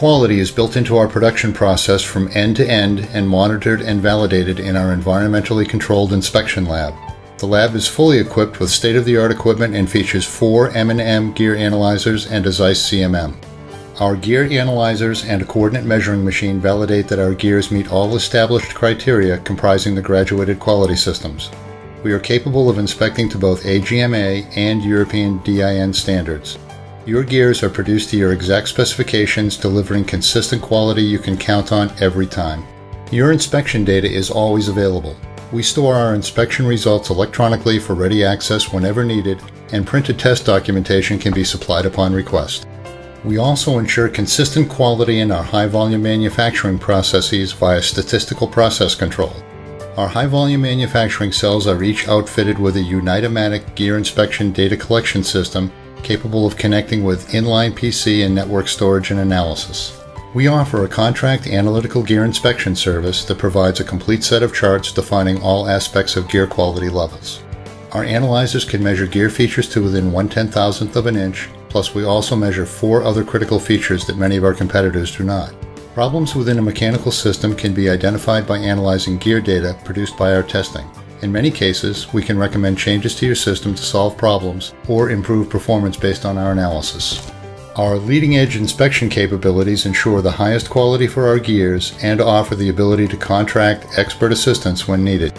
quality is built into our production process from end to end and monitored and validated in our environmentally controlled inspection lab. The lab is fully equipped with state-of-the-art equipment and features 4 M&M gear analyzers and a Zeiss CMM. Our gear analyzers and a coordinate measuring machine validate that our gears meet all established criteria comprising the graduated quality systems. We are capable of inspecting to both AGMA and European DIN standards. Your gears are produced to your exact specifications, delivering consistent quality you can count on every time. Your inspection data is always available. We store our inspection results electronically for ready access whenever needed, and printed test documentation can be supplied upon request. We also ensure consistent quality in our high-volume manufacturing processes via statistical process control. Our high-volume manufacturing cells are each outfitted with a Unitomatic gear inspection data collection system capable of connecting with inline PC and network storage and analysis. We offer a contract analytical gear inspection service that provides a complete set of charts defining all aspects of gear quality levels. Our analyzers can measure gear features to within 1/10,000th of an inch, plus we also measure 4 other critical features that many of our competitors do not. Problems within a mechanical system can be identified by analyzing gear data produced by our testing. In many cases, we can recommend changes to your system to solve problems or improve performance based on our analysis. Our leading-edge inspection capabilities ensure the highest quality for our gears and offer the ability to contract expert assistance when needed.